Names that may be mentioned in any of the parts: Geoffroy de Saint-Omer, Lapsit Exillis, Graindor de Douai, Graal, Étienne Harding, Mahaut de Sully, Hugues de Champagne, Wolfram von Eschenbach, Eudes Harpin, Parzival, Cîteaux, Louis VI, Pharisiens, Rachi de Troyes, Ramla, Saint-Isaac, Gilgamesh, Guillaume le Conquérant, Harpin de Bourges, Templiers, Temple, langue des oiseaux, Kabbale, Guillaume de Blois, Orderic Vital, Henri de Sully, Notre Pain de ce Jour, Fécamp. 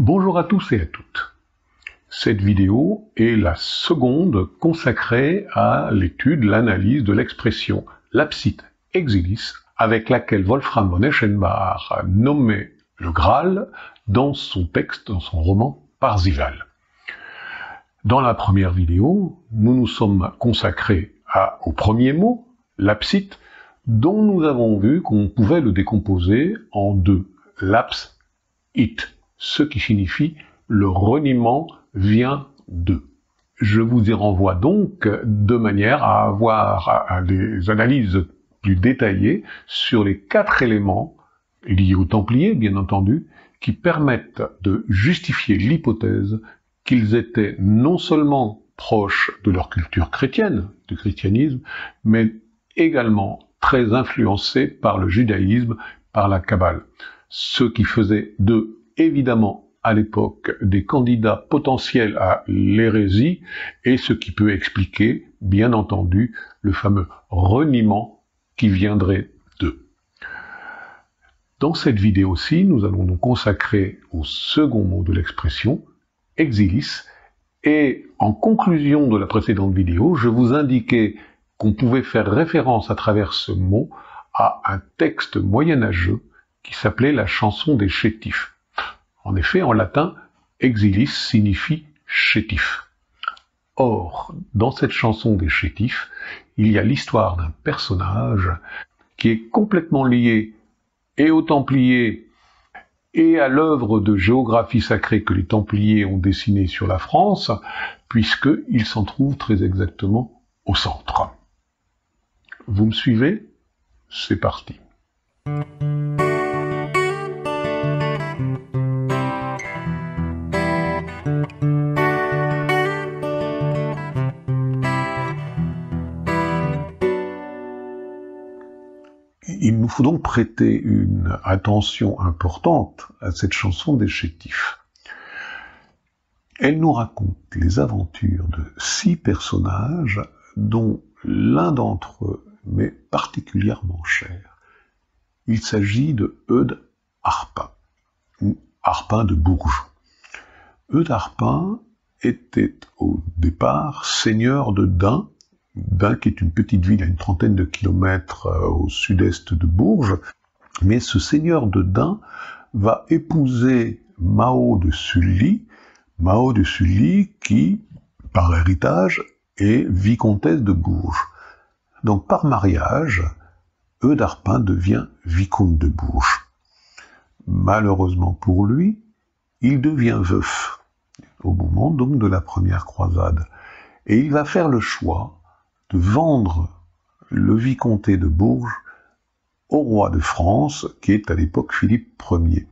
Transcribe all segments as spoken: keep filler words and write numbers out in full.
Bonjour à tous et à toutes. Cette vidéo est la seconde consacrée à l'étude, l'analyse de l'expression Lapsit Exillis, avec laquelle Wolfram von Eschenbach a nommé le Graal dans son texte, dans son roman Parzival. Dans la première vidéo, nous nous sommes consacrés à, au premier mot, lapsit, dont nous avons vu qu'on pouvait le décomposer en deux, laps, it, ce qui signifie le reniement vient de. Je vous y renvoie donc de manière à avoir des analyses plus détaillées sur les quatre éléments liés aux Templiers, bien entendu, qui permettent de justifier l'hypothèse qu'ils étaient non seulement proches de leur culture chrétienne, du christianisme, mais également très influencés par le judaïsme, par la Kabbale. Ce qui faisait d'eux, évidemment, à l'époque, des candidats potentiels à l'hérésie, et ce qui peut expliquer, bien entendu, le fameux reniement qui viendrait d'eux. Dans cette vidéo-ci, nous allons nous consacrer au second mot de l'expression, Exillis, et en conclusion de la précédente vidéo, je vous indiquais qu'on pouvait faire référence à travers ce mot à un texte moyenâgeux qui s'appelait la chanson des chétifs. En effet, en latin, exilis signifie chétif. Or, dans cette chanson des chétifs, il y a l'histoire d'un personnage qui est complètement lié et aux Templiers et à l'œuvre de géographie sacrée que les Templiers ont dessinée sur la France, puisqu'il s'en trouve très exactement au centre. Vous me suivez? C'est parti. Il nous faut donc prêter une attention importante à cette chanson des chétifs. Elle nous raconte les aventures de six personnages dont l'un d'entre eux m'est particulièrement cher. Il s'agit de Eudes Harpin, ou Harpin de Bourges. Eudes Harpin était au départ seigneur de Dain, Dain qui est une petite ville à une trentaine de kilomètres au sud-est de Bourges, mais ce seigneur de Dain va épouser Mahaut de Sully, Mahaut de Sully qui, par héritage, est vicomtesse de Bourges. Donc par mariage, Eudes Harpin devient vicomte de Bourges. Malheureusement pour lui, il devient veuf, au moment donc de la première croisade, et il va faire le choix de vendre le vicomté de Bourges au roi de France, qui est à l'époque Philippe Ier.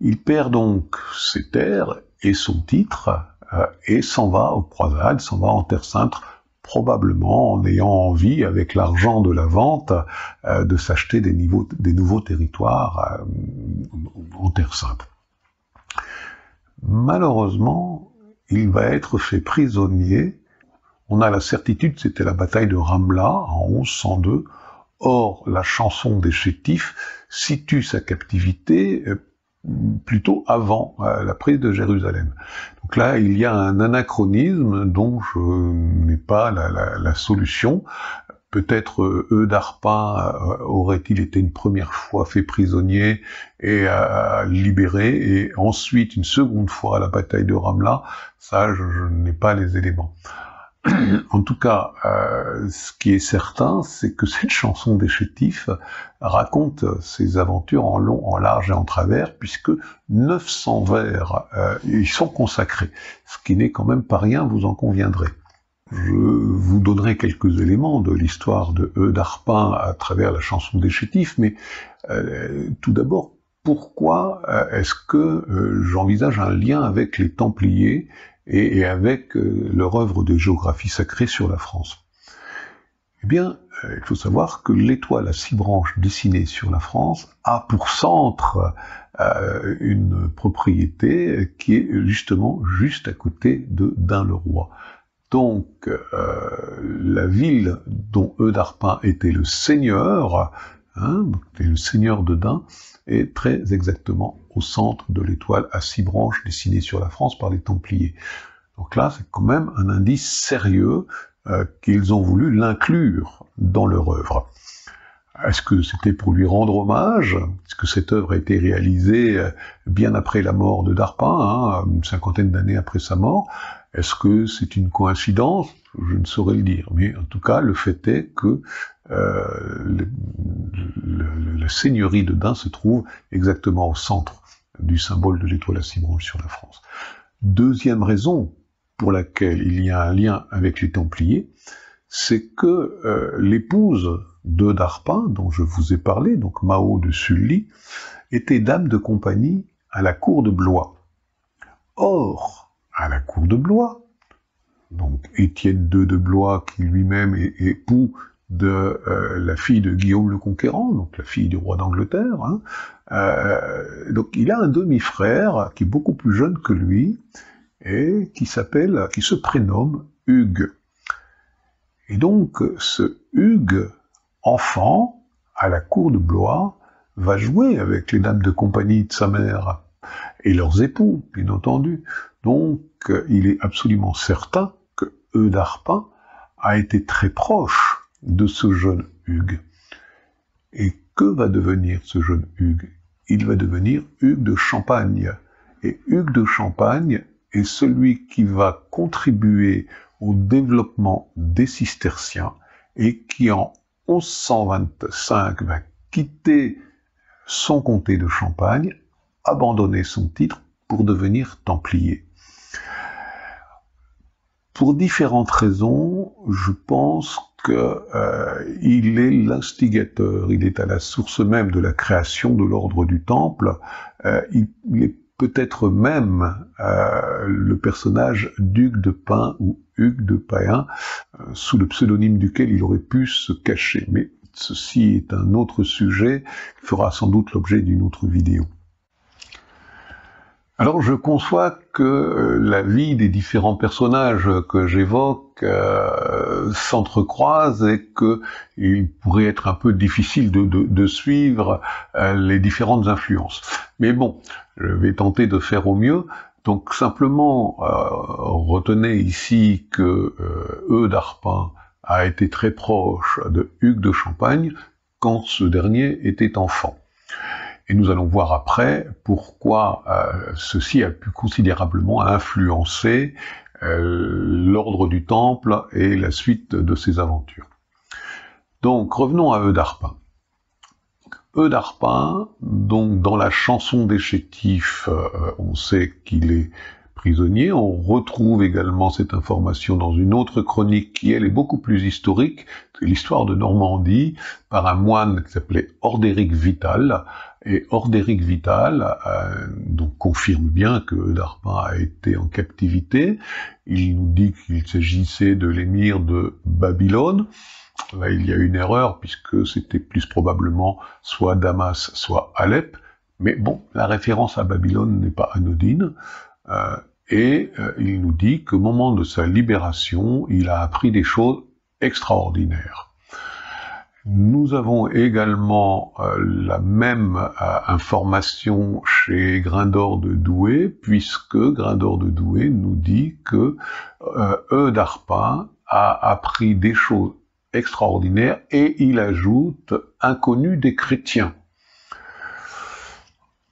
Il perd donc ses terres et son titre, euh, et s'en va aux croisades, s'en va en Terre Sainte, probablement en ayant envie, avec l'argent de la vente, euh, de s'acheter des, des nouveaux territoires euh, en Terre Sainte. Malheureusement, il va être fait prisonnier. On a la certitude, c'était la bataille de Ramla, en onze cent deux. Or, la chanson des chétifs situe sa captivité plutôt avant la prise de Jérusalem. Donc là, il y a un anachronisme dont je n'ai pas la, la, la solution. Peut-être Eudes Harpin aurait-il été une première fois fait prisonnier et euh, libéré, et ensuite une seconde fois à la bataille de Ramla. Ça, je, je n'ai pas les éléments. En tout cas, euh, ce qui est certain, c'est que cette chanson des chétifs raconte ses aventures en long, en large et en travers, puisque neuf cents vers euh, y sont consacrés, ce qui n'est quand même pas rien, vous en conviendrez. Je vous donnerai quelques éléments de l'histoire de Eudes Harpin à travers la chanson des chétifs, mais euh, tout d'abord, pourquoi est-ce que euh, j'envisage un lien avec les Templiers et avec leur œuvre de géographie sacrée sur la France? Eh bien, il faut savoir que l'étoile à six branches dessinée sur la France a pour centre euh, une propriété qui est justement juste à côté de Dain-le-Roi. Donc, euh, la ville dont Eudes Harpin était le seigneur, hein, était le seigneur de Dain, et très exactement au centre de l'étoile à six branches dessinée sur la France par les Templiers. Donc là, c'est quand même un indice sérieux euh, qu'ils ont voulu l'inclure dans leur œuvre. Est-ce que c'était pour lui rendre hommage? Est-ce que cette œuvre a été réalisée bien après la mort de Harpin, hein, une cinquantaine d'années après sa mort? Est-ce que c'est une coïncidence? Je ne saurais le dire. Mais en tout cas, le fait est que euh, le, le, la seigneurie de Dain se trouve exactement au centre du symbole de l'étoile à six branches sur la France. Deuxième raison pour laquelle il y a un lien avec les Templiers, c'est que euh, l'épouse de Harpin, dont je vous ai parlé, donc Mahaut de Sully, était dame de compagnie à la cour de Blois. Or, à la cour de Blois, donc Étienne deux de Blois, qui lui-même est époux de euh, la fille de Guillaume le Conquérant, donc la fille du roi d'Angleterre, hein, euh, donc il a un demi-frère qui est beaucoup plus jeune que lui, et qui s'appelle, qui se prénomme Hugues. Et donc ce Hugues, enfant, à la cour de Blois, va jouer avec les dames de compagnie de sa mère, et leurs époux, bien entendu. Donc, il est absolument certain que Eudes Harpin a été très proche de ce jeune Hugues. Et que va devenir ce jeune Hugues? Il va devenir Hugues de Champagne. Et Hugues de Champagne est celui qui va contribuer au développement des cisterciens, et qui en onze cent vingt-cinq va quitter son comté de Champagne, abandonner son titre pour devenir templier. Pour différentes raisons, je pense qu'il euh, est l'instigateur, il est à la source même de la création de l'ordre du Temple, euh, il, il est peut-être même euh, le personnage d'Hugues de Payns ou Hugues de Payns, euh, sous le pseudonyme duquel il aurait pu se cacher. Mais ceci est un autre sujet qui fera sans doute l'objet d'une autre vidéo. Alors je conçois que euh, la vie des différents personnages que j'évoque euh, s'entrecroise et qu'il pourrait être un peu difficile de, de, de suivre euh, les différentes influences. Mais bon, je vais tenter de faire au mieux. Donc simplement, euh, retenez ici que euh, Eudes Harpin a été très proche de Hugues de Champagne quand ce dernier était enfant. Et nous allons voir après pourquoi euh, ceci a pu considérablement influencer euh, l'ordre du Temple et la suite de ses aventures. Donc revenons à Eudes Harpin. Eudes Harpin, donc dans la chanson des Chétifs, euh, on sait qu'il est prisonnier. On retrouve également cette information dans une autre chronique qui, elle, est beaucoup plus historique. C'est l'histoire de Normandie par un moine qui s'appelait Orderic Vital. Et Orderic Vital euh, donc confirme bien que Eudes Harpin a été en captivité. Il nous dit qu'il s'agissait de l'émir de Babylone. Là, il y a une erreur, puisque c'était plus probablement soit Damas, soit Alep. Mais bon, la référence à Babylone n'est pas anodine. Euh, et euh, il nous dit qu'au moment de sa libération, il a appris des choses extraordinaires. Nous avons également euh, la même euh, information chez Graindor de Douai, puisque Graindor de Douai nous dit que euh, Eudes Harpin a appris des choses extraordinaire, et il ajoute « inconnu des chrétiens ».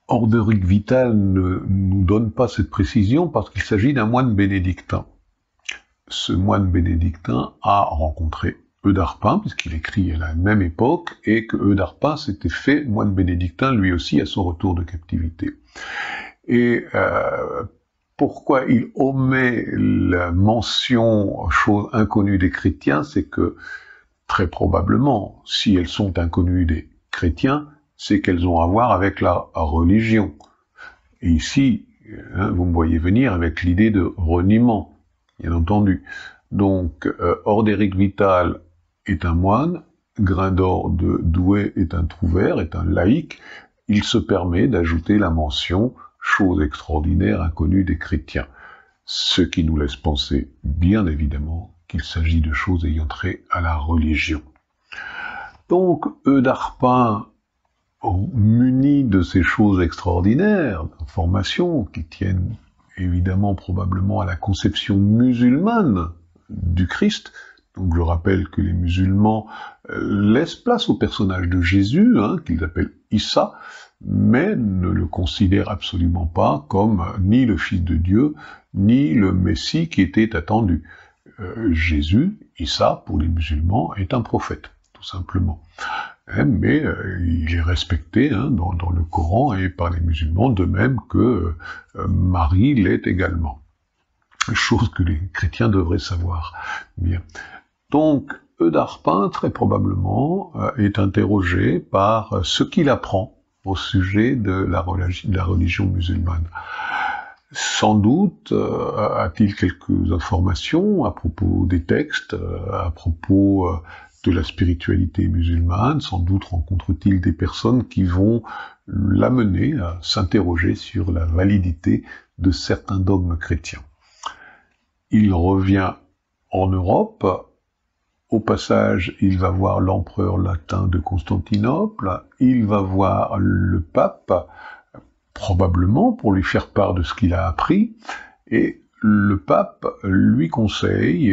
Orderic Vital ne nous donne pas cette précision parce qu'il s'agit d'un moine bénédictin. Ce moine bénédictin a rencontré Eudes Harpin, puisqu'il écrit à la même époque, et que Eudes Harpin s'était fait moine bénédictin lui aussi à son retour de captivité. Et euh, pourquoi il omet la mention « chose inconnue des chrétiens », c'est que très probablement, si elles sont inconnues des chrétiens, c'est qu'elles ont à voir avec la religion. Et ici, hein, vous me voyez venir avec l'idée de reniement, bien entendu. Donc, euh, Orderic Vital est un moine, Graindor de Douai est un trouvère, est un laïc, il se permet d'ajouter la mention « chose extraordinaire inconnue des chrétiens », ce qui nous laisse penser, bien évidemment, qu'il s'agit de choses ayant trait à la religion. Donc, Eudes Harpin muni de ces choses extraordinaires, d'informations qui tiennent évidemment probablement à la conception musulmane du Christ. Donc je rappelle que les musulmans laissent place au personnage de Jésus, hein, qu'ils appellent Issa, mais ne le considèrent absolument pas comme ni le Fils de Dieu, ni le Messie qui était attendu. Euh, Jésus, Issa, pour les musulmans, est un prophète, tout simplement. Mais euh, il est respecté hein, dans, dans le Coran et par les musulmans, de même que euh, Marie l'est également. Chose que les chrétiens devraient savoir. Bien. Donc, Eudes Harpin, très probablement, euh, est interrogé par ce qu'il apprend au sujet de la, religi- de la religion musulmane. Sans doute euh, a-t-il quelques informations à propos des textes, euh, à propos... Euh, de la spiritualité musulmane, sans doute rencontre-t-il des personnes qui vont l'amener à s'interroger sur la validité de certains dogmes chrétiens. Il revient en Europe, au passage il va voir l'empereur latin de Constantinople, il va voir le pape, probablement pour lui faire part de ce qu'il a appris, et le pape lui conseille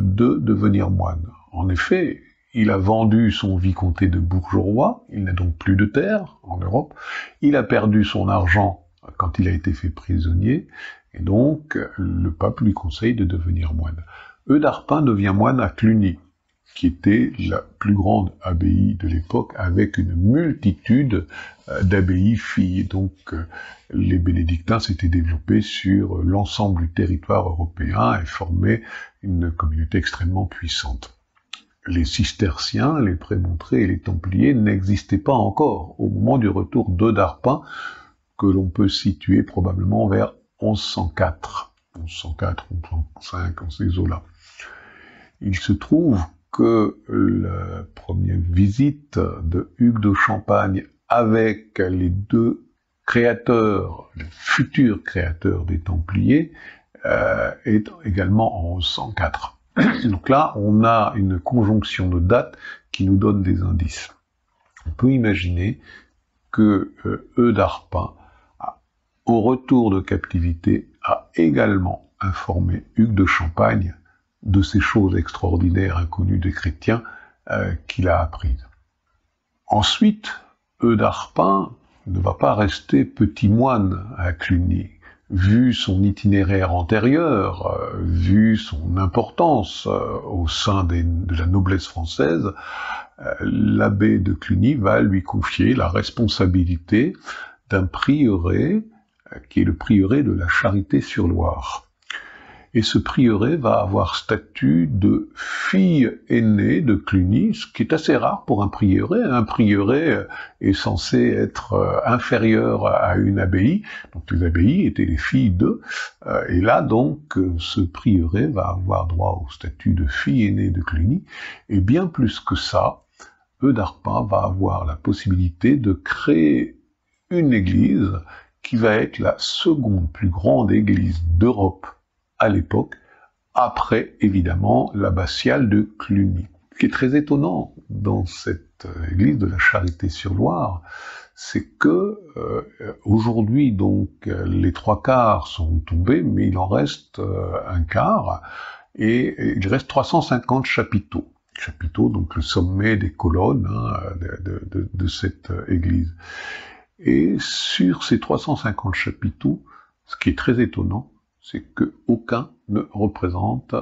de devenir moine. En effet, il a vendu son vicomté de Bourges au roi, il n'a donc plus de terre en Europe, il a perdu son argent quand il a été fait prisonnier, et donc le pape lui conseille de devenir moine. Eudes Harpin devient moine à Cluny, qui était la plus grande abbaye de l'époque, avec une multitude d'abbayes filles. Donc les bénédictins s'étaient développés sur l'ensemble du territoire européen et formaient une communauté extrêmement puissante. Les cisterciens, les prémontrés et les templiers n'existaient pas encore au moment du retour d'Eudes Harpin, que l'on peut situer probablement vers onze cent quatre, onze cent quatre, onze cent cinq, en ces eaux-là. Il se trouve que la première visite de Hugues de Champagne avec les deux créateurs, les futurs créateurs des templiers, euh, est également en onze cent quatre. Donc là, on a une conjonction de dates qui nous donne des indices. On peut imaginer que euh, Eudes Harpin, au retour de captivité, a également informé Hugues de Champagne de ces choses extraordinaires inconnues des chrétiens euh, qu'il a apprises. Ensuite, Eudes Harpin ne va pas rester petit moine à Cluny. Vu son itinéraire antérieur, euh, vu son importance euh, au sein des, de la noblesse française, euh, l'abbé de Cluny va lui confier la responsabilité d'un prieuré, euh, qui est le prieuré de la Charité-sur-Loire. Et ce prieuré va avoir statut de fille aînée de Cluny, ce qui est assez rare pour un prieuré. Un prieuré est censé être inférieur à une abbaye, donc les abbayes étaient les filles d'eux, et là donc ce prieuré va avoir droit au statut de fille aînée de Cluny, et bien plus que ça, Eudes Harpin va avoir la possibilité de créer une église qui va être la seconde plus grande église d'Europe à l'époque, après évidemment l'abbatiale de Cluny. Ce qui est très étonnant dans cette église de la Charité-sur-Loire, c'est que euh, aujourd'hui donc les trois quarts sont tombés, mais il en reste euh, un quart, et il reste trois cent cinquante chapiteaux. Chapiteaux, donc le sommet des colonnes hein, de, de, de cette église. Et sur ces trois cent cinquante chapiteaux, ce qui est très étonnant, c'est qu'aucun ne représente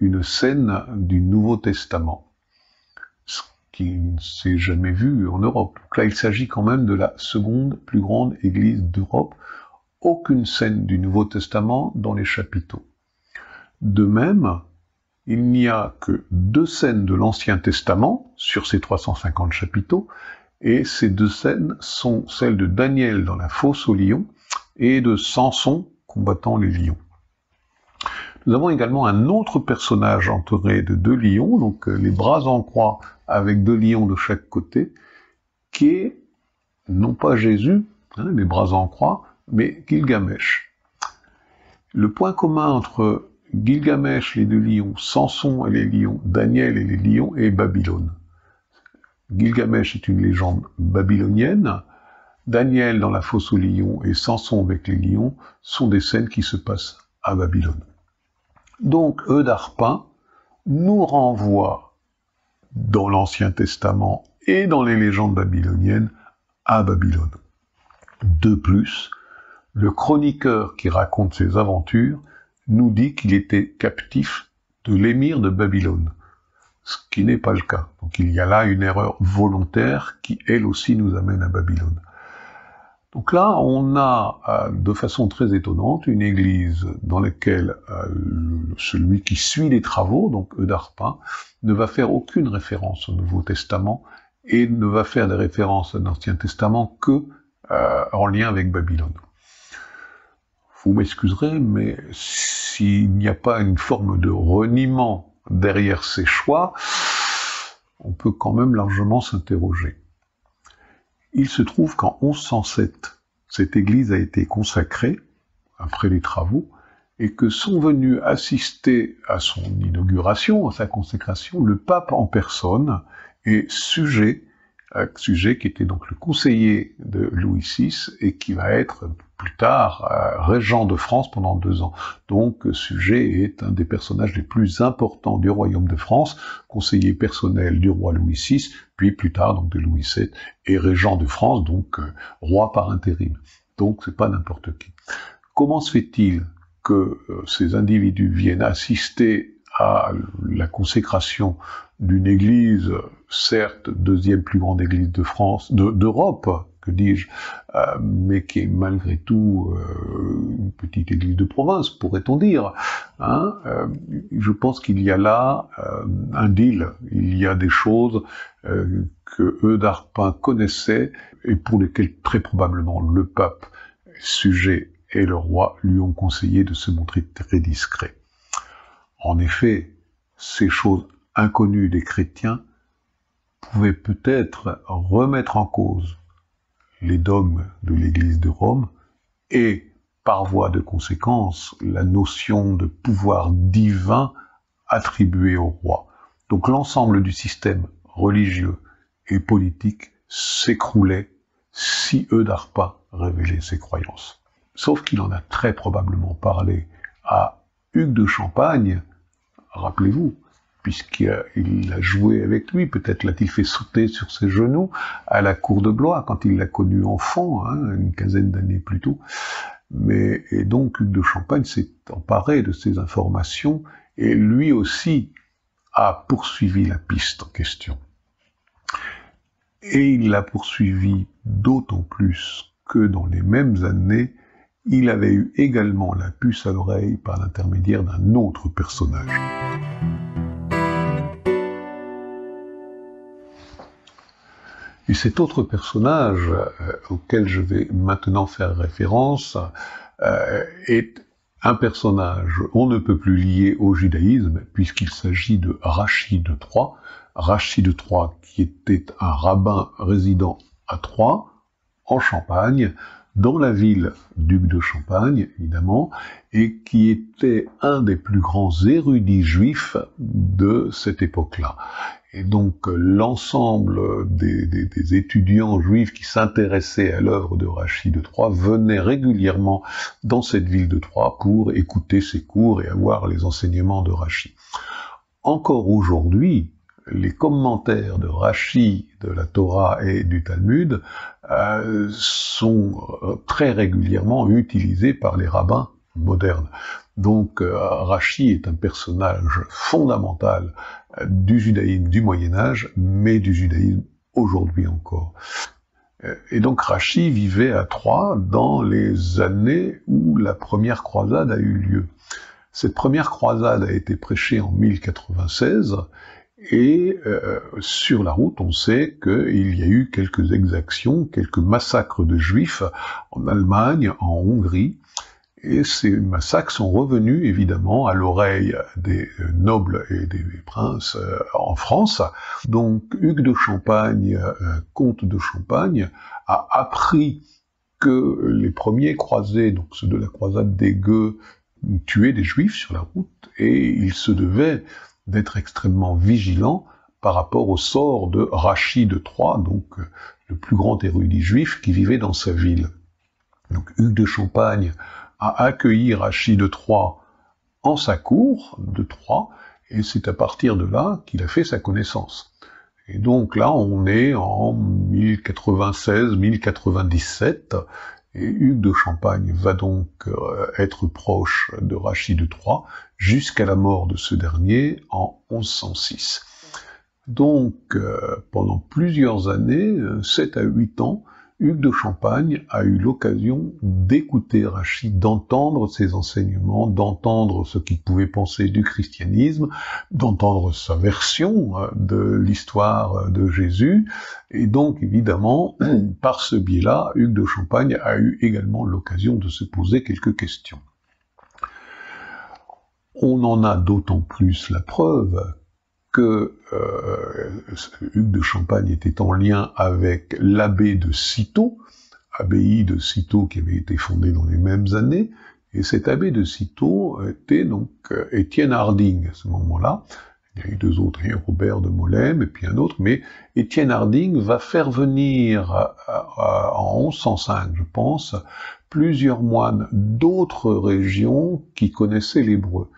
une scène du Nouveau Testament, ce qui ne s'est jamais vu en Europe. Donc là, il s'agit quand même de la seconde plus grande église d'Europe, aucune scène du Nouveau Testament dans les chapiteaux. De même, il n'y a que deux scènes de l'Ancien Testament sur ces trois cent cinquante chapiteaux, et ces deux scènes sont celles de Daniel dans la fosse aux lions et de Samson combattant les lions. Nous avons également un autre personnage entouré de deux lions, donc les bras en croix avec deux lions de chaque côté, qui est, non pas Jésus, hein, les bras en croix, mais Gilgamesh. Le point commun entre Gilgamesh, les deux lions, Samson et les lions, Daniel et les lions, est Babylone. Gilgamesh est une légende babylonienne, Daniel dans la fosse aux lions et Samson avec les lions sont des scènes qui se passent à Babylone. Donc Eudes Harpin nous renvoie dans l'Ancien Testament et dans les légendes babyloniennes à Babylone. De plus, le chroniqueur qui raconte ses aventures nous dit qu'il était captif de l'émir de Babylone, ce qui n'est pas le cas. Donc il y a là une erreur volontaire qui, elle aussi, nous amène à Babylone. Donc là, on a de façon très étonnante une église dans laquelle celui qui suit les travaux, donc Eudes Harpin, ne va faire aucune référence au Nouveau Testament et ne va faire des références à l'Ancien Testament que euh, en lien avec Babylone. Vous m'excuserez, mais s'il n'y a pas une forme de reniement derrière ces choix, on peut quand même largement s'interroger. Il se trouve qu'en onze cent sept, cette église a été consacrée, après les travaux, et que sont venus assister à son inauguration, à sa consécration, le pape en personne, et Suger, Suger qui était donc le conseiller de Louis six, et qui va être plus tard régent de France pendant deux ans. Donc Suger est un des personnages les plus importants du royaume de France, conseiller personnel du roi Louis six, puis plus tard donc de Louis sept, et régent de France, donc euh, roi par intérim. Donc c'est pas n'importe qui. Comment se fait-il que euh, ces individus viennent assister à la consécration d'une église, certes deuxième plus grande église de France, de, d'Europe, que dis-je, euh, mais qui est malgré tout euh, une petite église de province, pourrait-on dire. Hein euh, je pense qu'il y a là euh, un deal, il y a des choses euh, que Eudes Harpin connaissait et pour lesquelles très probablement le pape, Suger et le roi lui ont conseillé de se montrer très discret. En effet, ces choses inconnues des chrétiens pouvaient peut-être remettre en cause les dogmes de l'Église de Rome et, par voie de conséquence, la notion de pouvoir divin attribué au roi. Donc l'ensemble du système religieux et politique s'écroulait si Eudes Harpin révélait ses croyances. Sauf qu'il en a très probablement parlé à Hugues de Champagne, rappelez-vous, puisqu'il a joué avec lui, peut-être l'a-t-il fait sauter sur ses genoux à la cour de Blois, quand il l'a connu enfant, hein, une quinzaine d'années plus tôt. Mais, et donc Hugues de Champagne s'est emparé de ces informations, et lui aussi a poursuivi la piste en question. Et il l'a poursuivi d'autant plus que dans les mêmes années, il avait eu également la puce à l'oreille par l'intermédiaire d'un autre personnage. Et cet autre personnage, euh, auquel je vais maintenant faire référence, euh, est un personnage on ne peut plus lier au judaïsme, puisqu'il s'agit de Rachi de Troyes. Rachi de Troyes, qui était un rabbin résident à Troyes, en Champagne, dans la ville d'Hugues de Champagne, évidemment, et qui était un des plus grands érudits juifs de cette époque-là. Et donc l'ensemble des, des, des étudiants juifs qui s'intéressaient à l'œuvre de Rachi de Troyes venaient régulièrement dans cette ville de Troyes pour écouter ses cours et avoir les enseignements de Rachi. Encore aujourd'hui, les commentaires de Rachi, de la Torah et du Talmud euh, sont très régulièrement utilisés par les rabbins modernes. Donc euh, Rachi est un personnage fondamental du judaïsme du Moyen-Âge, mais du judaïsme aujourd'hui encore. Et donc Rachi vivait à Troyes dans les années où la première croisade a eu lieu. Cette première croisade a été prêchée en mille quatre-vingt-seize, et euh, sur la route, on sait qu'il y a eu quelques exactions, quelques massacres de juifs en Allemagne, en Hongrie, et ces massacres sont revenus évidemment à l'oreille des nobles et des princes euh, en France. Donc Hugues de Champagne, euh, comte de Champagne, a appris que les premiers croisés, donc ceux de la croisade des Gueux, tuaient des juifs sur la route, et il se devait d'être extrêmement vigilant par rapport au sort de Rachi de Troyes, donc le plus grand érudit juif qui vivait dans sa ville. Donc Hugues de Champagne a accueilli Rachi de Troyes en sa cour de Troyes, et c'est à partir de là qu'il a fait sa connaissance. Et donc là, on est en mille quatre-vingt-seize mille quatre-vingt-dix-sept, et Hugues de Champagne va donc être proche de Rachi de Troyes jusqu'à la mort de ce dernier en mille cent six. Donc, euh, pendant plusieurs années, sept à huit ans, Hugues de Champagne a eu l'occasion d'écouter Rachi, d'entendre ses enseignements, d'entendre ce qu'il pouvait penser du christianisme, d'entendre sa version de l'histoire de Jésus, et donc évidemment, par ce biais-là, Hugues de Champagne a eu également l'occasion de se poser quelques questions. On en a d'autant plus la preuve que euh, Hugues de Champagne était en lien avec l'abbé de Cîteaux, abbaye de Cîteaux qui avait été fondée dans les mêmes années, et cet abbé de Cîteaux était donc Étienne Harding à ce moment-là. Il y a eu deux autres, Robert de Molème et puis un autre, mais Étienne Harding va faire venir à, à, en mille cent cinq, je pense, plusieurs moines d'autres régions qui connaissaient l'hébreu.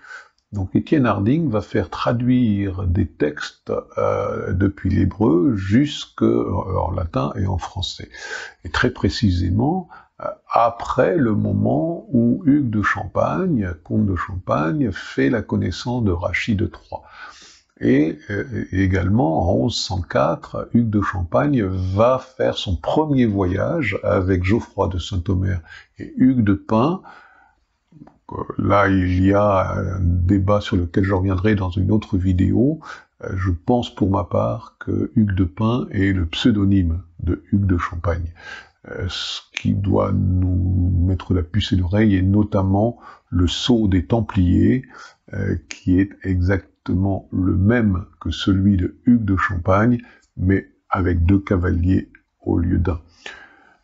Donc Étienne Harding va faire traduire des textes euh, depuis l'hébreu jusqu'en latin et en français. Et très précisément, euh, après le moment où Hugues de Champagne, comte de Champagne, fait la connaissance de Rachi de Troyes. Et euh, également, en mille cent quatre, Hugues de Champagne va faire son premier voyage avec Geoffroy de Saint-Omer et Hugues de Payns. Là, il y a un débat sur lequel je reviendrai dans une autre vidéo. Je pense pour ma part que Hugues de Payns est le pseudonyme de Hugues de Champagne, ce qui doit nous mettre la puce à l'oreille, et notamment le sceau des Templiers, qui est exactement le même que celui de Hugues de Champagne, mais avec deux cavaliers au lieu d'un.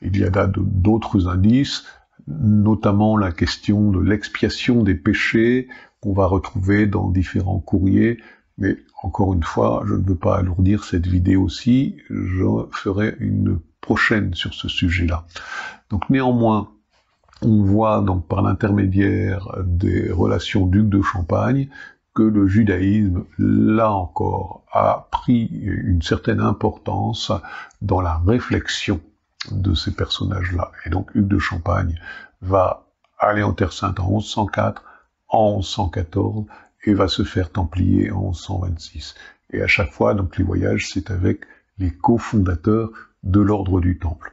Il y a là d'autres indices, notamment la question de l'expiation des péchés qu'on va retrouver dans différents courriers, mais encore une fois, je ne veux pas alourdir cette vidéo-ci, je ferai une prochaine sur ce sujet-là. Donc néanmoins, on voit donc par l'intermédiaire des relations d'Hugues de Champagne que le judaïsme, là encore, a pris une certaine importance dans la réflexion de ces personnages-là. Et donc Hugues de Champagne va aller en Terre Sainte en mille cent quatre, en mille cent quatorze, et va se faire templier en mille cent vingt-six. Et à chaque fois, donc les voyages, c'est avec les cofondateurs de l'ordre du Temple.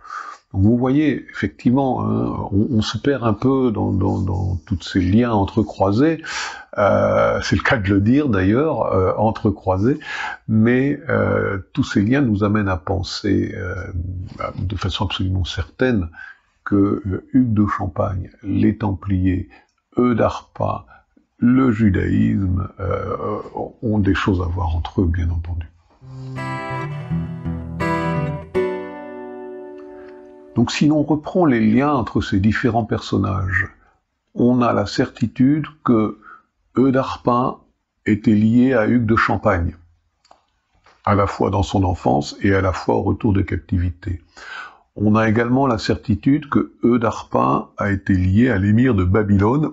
Donc vous voyez, effectivement, hein, on, on se perd un peu dans, dans, dans tous ces liens entrecroisés, euh, c'est le cas de le dire d'ailleurs, euh, entrecroisés, mais euh, tous ces liens nous amènent à penser euh, de façon absolument certaine que euh, Hugues de Champagne, les Templiers, Eudes Harpin, le judaïsme euh, ont des choses à voir entre eux, bien entendu. Donc si l'on reprend les liens entre ces différents personnages, on a la certitude que Eudes Harpin était lié à Hugues de Champagne, à la fois dans son enfance et à la fois au retour de captivité. On a également la certitude que Eudes Harpin a été lié à l'émir de Babylone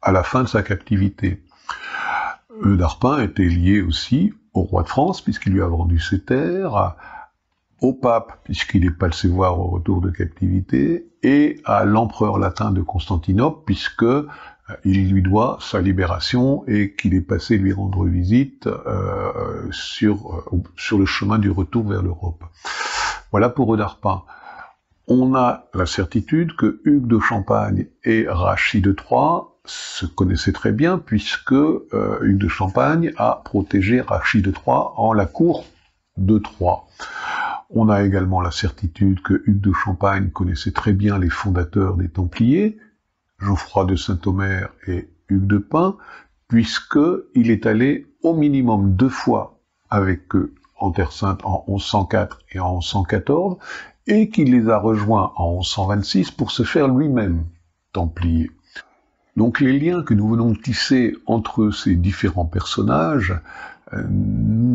à la fin de sa captivité. Eudes Harpin était lié aussi au roi de France, puisqu'il lui a vendu ses terres, au pape, puisqu'il est palsévoire au retour de captivité, et à l'empereur latin de Constantinople, puisque il lui doit sa libération et qu'il est passé lui rendre visite euh, sur, euh, sur le chemin du retour vers l'Europe. Voilà pour Eudes Harpin. On a la certitude que Hugues de Champagne et Rachi de Troyes se connaissaient très bien, puisque euh, Hugues de Champagne a protégé Rachi de Troyes en la cour de Troyes. On a également la certitude que Hugues de Champagne connaissait très bien les fondateurs des Templiers, Geoffroy de Saint-Omer et Hugues de Payns, puisqu'il est allé au minimum deux fois avec eux en Terre Sainte en mille cent quatre et en mille cent quatorze, et qu'il les a rejoints en mille cent vingt-six pour se faire lui-même Templier. Donc les liens que nous venons de tisser entre ces différents personnages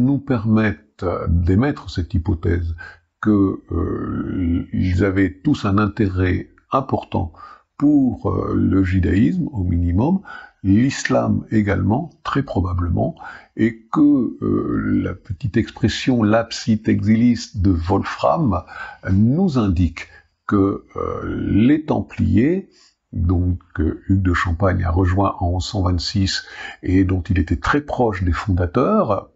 nous permettent d'émettre cette hypothèse qu'ils euh, avaient tous un intérêt important pour euh, le judaïsme, au minimum, l'islam également, très probablement, et que euh, la petite expression « Lapsit Exillis » de Wolfram nous indique que euh, les Templiers, donc euh, Hugues de Champagne a rejoint en onze cent vingt-six et dont il était très proche des fondateurs,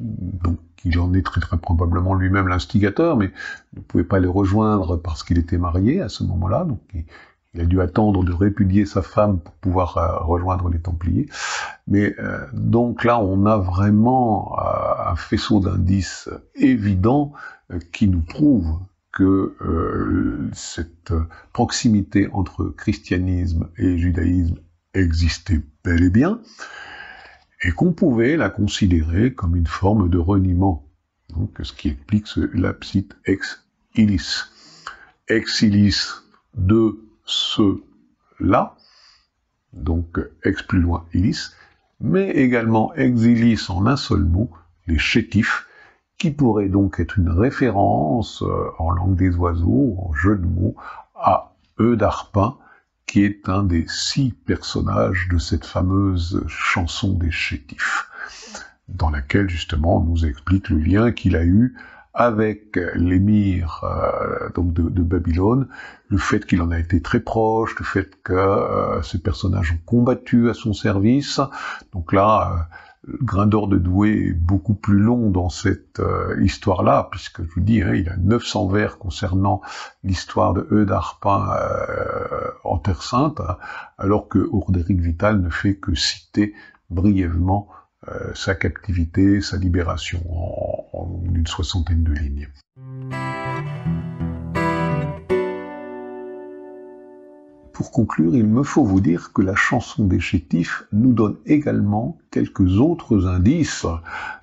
donc il en est très très probablement lui-même l'instigateur, mais ne pouvait pas les rejoindre parce qu'il était marié à ce moment-là, donc il, il a dû attendre de répudier sa femme pour pouvoir euh, rejoindre les Templiers. Mais euh, donc là, on a vraiment euh, un faisceau d'indices évidents euh, qui nous prouve que euh, cette proximité entre christianisme et judaïsme existait bel et bien, et qu'on pouvait la considérer comme une forme de reniement. Donc, ce qui explique ce lapsit ex-illis. Ex-illis de ceux-là, donc ex plus loin illis, mais également ex-illis en un seul mot, les chétifs, qui pourrait donc être une référence euh, en langue des oiseaux, en jeu de mots, à Eudes Harpin, qui est un des six personnages de cette fameuse chanson des chétifs, dans laquelle justement on nous explique le lien qu'il a eu avec l'émir euh, donc de, de Babylone, le fait qu'il en a été très proche, le fait que euh, ces personnages ont combattu à son service. Donc là, euh, Graindor de Douai est beaucoup plus long dans cette euh, histoire-là, puisque je vous dis, hein, il a neuf cents vers concernant l'histoire de Eudes Harpin euh, en Terre Sainte, hein, alors que Orderic Vital ne fait que citer brièvement euh, sa captivité, sa libération, en d'une soixantaine de lignes. Pour conclure, il me faut vous dire que la chanson des chétifs nous donne également quelques autres indices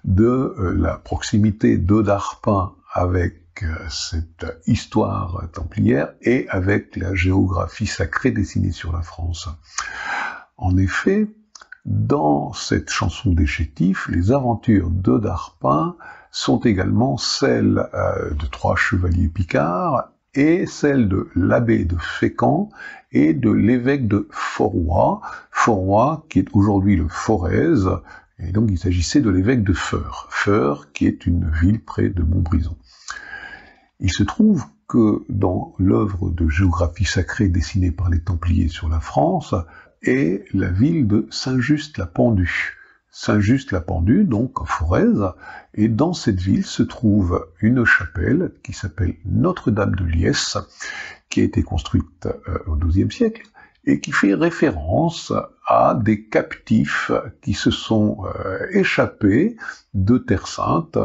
de la proximité d'Eudes Harpin avec cette histoire templière et avec la géographie sacrée dessinée sur la France. En effet, dans cette chanson des chétifs, les aventures d'Eudes Harpin sont également celles de trois chevaliers picards et celles de l'abbé de Fécamp et de l'évêque de Forroy, Forroy qui est aujourd'hui le Forez, et donc il s'agissait de l'évêque de Feur, Feur qui est une ville près de Montbrison. Il se trouve que dans l'œuvre de géographie sacrée dessinée par les Templiers sur la France, est la ville de Saint-Just-la-Pendue. Saint-Just-la-Pendue, donc en Forez, et dans cette ville se trouve une chapelle qui s'appelle Notre-Dame-de-Liesse, qui a été construite euh, au douzième siècle, et qui fait référence à des captifs qui se sont euh, échappés de Terre Sainte,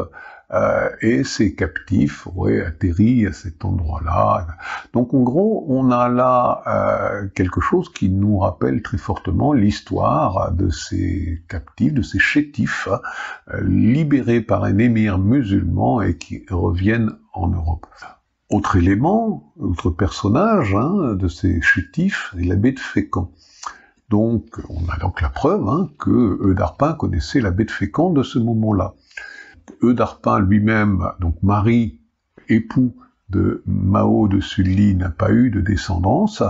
euh, et ces captifs auraient atterri à cet endroit-là. Donc en gros, on a là euh, quelque chose qui nous rappelle très fortement l'histoire de ces captifs, de ces chétifs, euh, libérés par un émir musulman et qui reviennent en Europe. Autre élément, autre personnage hein, de ces chétifs, est l'abbé de Fécamp. Donc, on a donc la preuve hein, que Eudes Harpin connaissait l'abbé de Fécamp de ce moment-là. Eudes Harpin lui-même, donc mari, époux de Mahaut de Sully, n'a pas eu de descendance,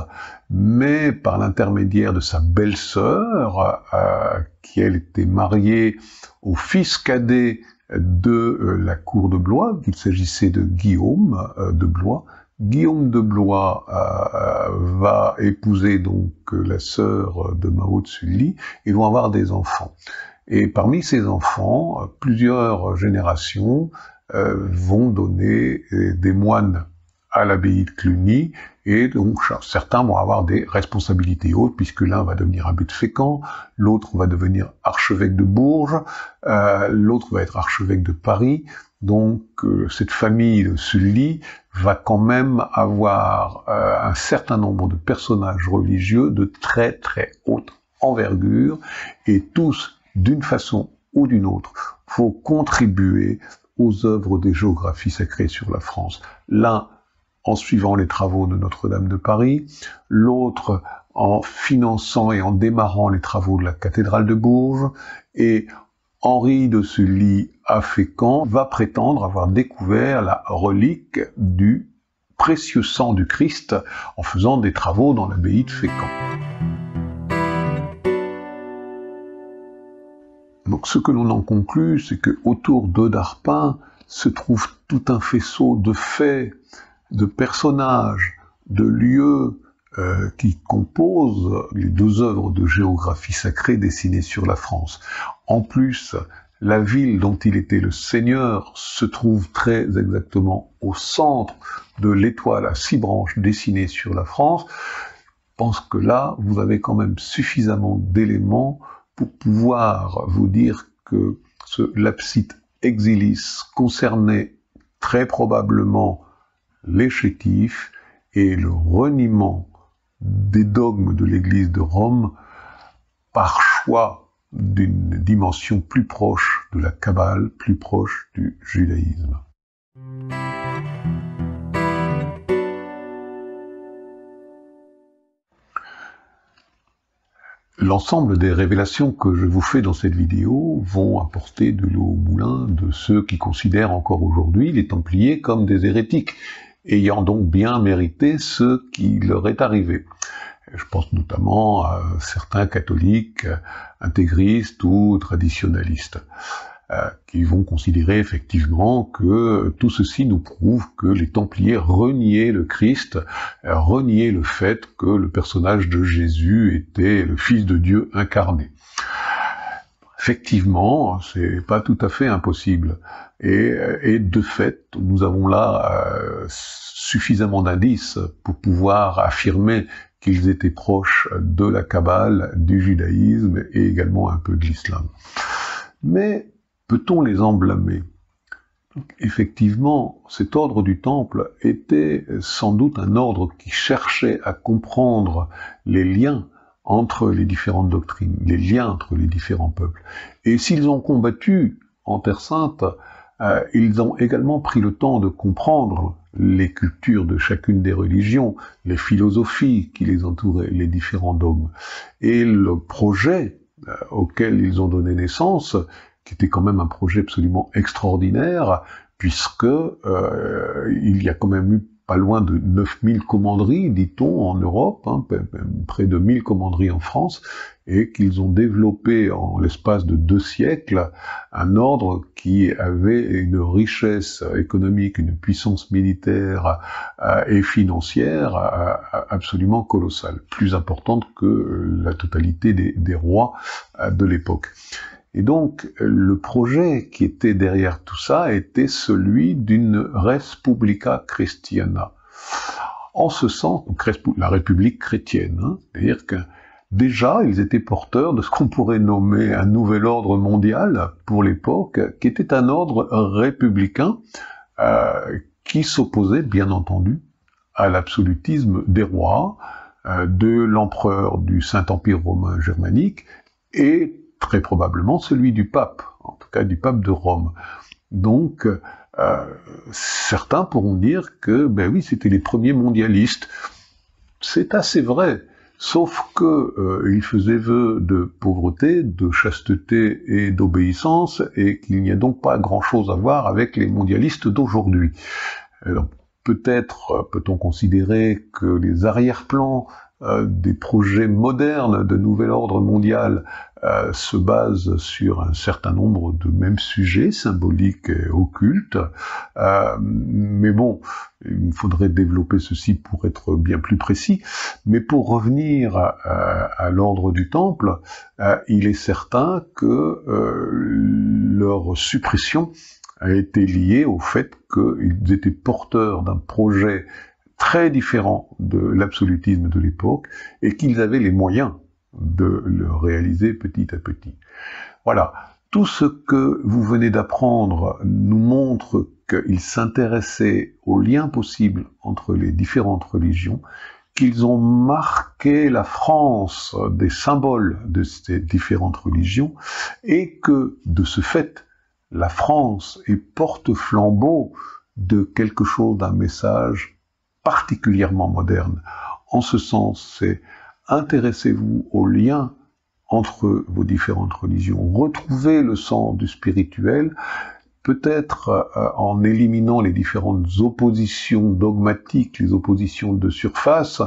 mais par l'intermédiaire de sa belle-sœur, euh, qui elle était mariée au fils cadet de la cour de Blois, il s'agissait de Guillaume euh, de Blois. Guillaume de Blois euh, va épouser donc la sœur de Mahaut de Sully et vont avoir des enfants. Et parmi ces enfants, plusieurs générations euh, vont donner des moines à l'abbaye de Cluny, et donc certains vont avoir des responsabilités hautes, puisque l'un va devenir abbé de Fécamp, l'autre va devenir archevêque de Bourges, euh, l'autre va être archevêque de Paris, donc euh, cette famille de Sully va quand même avoir euh, un certain nombre de personnages religieux de très très haute envergure, et tous, d'une façon ou d'une autre, vont contribuer aux œuvres des géographies sacrées sur la France. L'un en suivant les travaux de Notre-Dame de Paris, l'autre en finançant et en démarrant les travaux de la cathédrale de Bourges, et Henri de Sully à Fécamp va prétendre avoir découvert la relique du précieux sang du Christ en faisant des travaux dans l'abbaye de Fécamp. Donc ce que l'on en conclut, c'est qu'autour d'Eudes Harpin se trouve tout un faisceau de faits, de personnages, de lieux euh, qui composent les deux œuvres de géographie sacrée dessinées sur la France. En plus, la ville dont il était le seigneur se trouve très exactement au centre de l'étoile à six branches dessinée sur la France. Je pense que là, vous avez quand même suffisamment d'éléments pour pouvoir vous dire que ce Lapsit Exillis concernait très probablement les chétifs et le reniement des dogmes de l'Église de Rome par choix d'une dimension plus proche de la Kabbale, plus proche du judaïsme. L'ensemble des révélations que je vous fais dans cette vidéo vont apporter de l'eau au moulin de ceux qui considèrent encore aujourd'hui les Templiers comme des hérétiques, ayant donc bien mérité ce qui leur est arrivé. Je pense notamment à certains catholiques intégristes ou traditionalistes, qui vont considérer effectivement que tout ceci nous prouve que les Templiers reniaient le Christ, reniaient le fait que le personnage de Jésus était le Fils de Dieu incarné. Effectivement, c'est pas tout à fait impossible. Et, et de fait, nous avons là euh, suffisamment d'indices pour pouvoir affirmer qu'ils étaient proches de la Kabbale, du judaïsme et également un peu de l'islam. Mais peut-on les emblâmer? Donc, effectivement, cet ordre du Temple était sans doute un ordre qui cherchait à comprendre les liens entre les différentes doctrines, les liens entre les différents peuples. Et s'ils ont combattu en Terre Sainte, euh, ils ont également pris le temps de comprendre les cultures de chacune des religions, les philosophies qui les entouraient, les différents dogmes. Et le projet euh, auquel ils ont donné naissance, qui était quand même un projet absolument extraordinaire, puisque euh, il y a quand même eu pas loin de neuf mille commanderies, dit-on, en Europe, hein, près de mille commanderies en France, et qu'ils ont développé en l'espace de deux siècles un ordre qui avait une richesse économique, une puissance militaire euh, et financière euh, absolument colossale, plus importante que la totalité des, des rois euh, de l'époque. Et donc, le projet qui était derrière tout ça était celui d'une res publica christiana. En ce sens, la République chrétienne, hein, c'est-à-dire que déjà, ils étaient porteurs de ce qu'on pourrait nommer un nouvel ordre mondial pour l'époque, qui était un ordre républicain euh, qui s'opposait, bien entendu, à l'absolutisme des rois, euh, de l'empereur du Saint-Empire romain germanique, et très probablement celui du pape, en tout cas du pape de Rome. Donc, euh, certains pourront dire que, ben oui, c'était les premiers mondialistes. C'est assez vrai, sauf qu'ils euh, faisaient vœu de pauvreté, de chasteté et d'obéissance, et qu'il n'y a donc pas grand-chose à voir avec les mondialistes d'aujourd'hui. Peut-être peut-on considérer que les arrière-plans euh, des projets modernes de nouvel ordre mondial Euh, se base sur un certain nombre de mêmes sujets symboliques et occultes, euh, mais bon, il faudrait développer ceci pour être bien plus précis, mais pour revenir à, à, à l'ordre du Temple, euh, il est certain que euh, leur suppression a été liée au fait qu'ils étaient porteurs d'un projet très différent de l'absolutisme de l'époque, et qu'ils avaient les moyens de le réaliser petit à petit. Voilà, tout ce que vous venez d'apprendre nous montre qu'ils s'intéressaient aux liens possibles entre les différentes religions, qu'ils ont marqué la France des symboles de ces différentes religions, et que, de ce fait, la France est porte-flambeau de quelque chose, d'un message particulièrement moderne. En ce sens, c'est: intéressez-vous aux liens entre vos différentes religions. Retrouvez le sang du spirituel, peut-être euh, en éliminant les différentes oppositions dogmatiques, les oppositions de surface,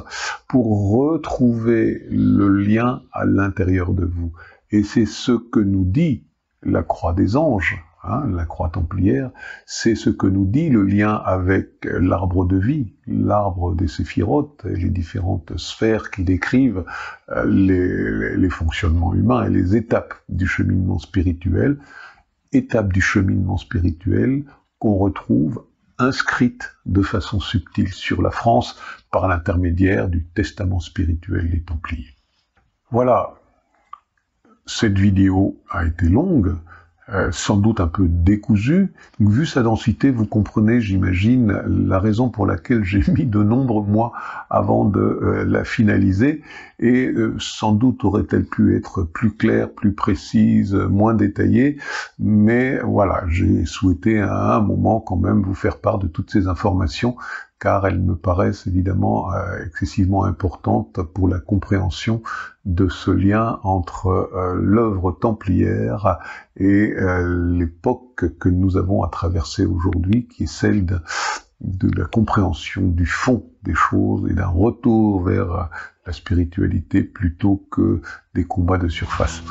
pour retrouver le lien à l'intérieur de vous. Et c'est ce que nous dit la croix des anges, hein, la croix templière, c'est ce que nous dit le lien avec l'arbre de vie, l'arbre des séphirotes, les différentes sphères qui décrivent les, les fonctionnements humains et les étapes du cheminement spirituel, étapes du cheminement spirituel qu'on retrouve inscrites de façon subtile sur la France par l'intermédiaire du testament spirituel des Templiers. Voilà, cette vidéo a été longue, Euh, sans doute un peu décousu. Vu sa densité, vous comprenez, j'imagine, la raison pour laquelle j'ai mis de nombreux mois avant de euh, la finaliser, et euh, sans doute aurait-elle pu être plus claire, plus précise, moins détaillée, mais voilà, j'ai souhaité à un moment quand même vous faire part de toutes ces informations, car elles me paraissent évidemment euh, excessivement importantes pour la compréhension de ce lien entre euh, l'œuvre templière et euh, l'époque que nous avons à traverser aujourd'hui, qui est celle de, de la compréhension du fond des choses et d'un retour vers la spiritualité plutôt que des combats de surface.